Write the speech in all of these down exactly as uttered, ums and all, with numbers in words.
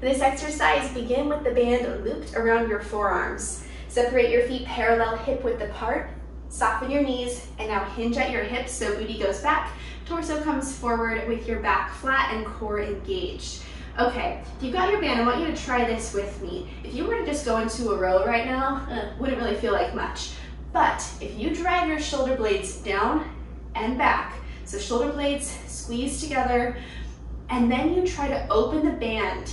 This exercise, begin with the band looped around your forearms. Separate your feet parallel hip width apart, soften your knees, and now hinge at your hips so booty goes back, torso comes forward with your back flat and core engaged. Okay, if you've got your band, I want you to try this with me. If you were to just go into a row right now, uh, wouldn't really feel like much. But if you drive your shoulder blades down and back, so shoulder blades squeeze together, and then you try to open the band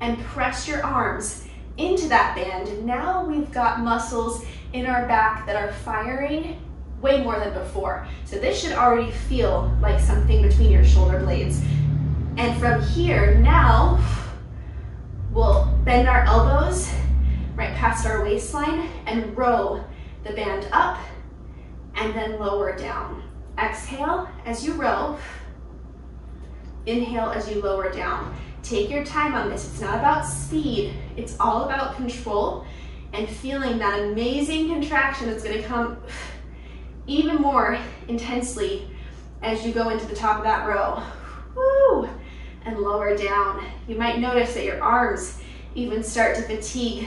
and press your arms into that band. Now we've got muscles in our back that are firing way more than before. So this should already feel like something between your shoulder blades. And from here, now we'll bend our elbows right past our waistline and row the band up and then lower down. Exhale as you row, inhale as you lower down. Take your time on this. It's not about speed. It's all about control and feeling that amazing contraction that's going to come even more intensely as you go into the top of that row. Woo! And lower down. You might notice that your arms even start to fatigue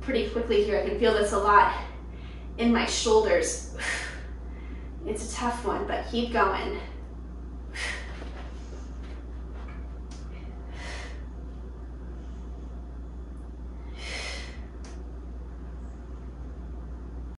pretty quickly here. I can feel this a lot in my shoulders. It's a tough one, but keep going.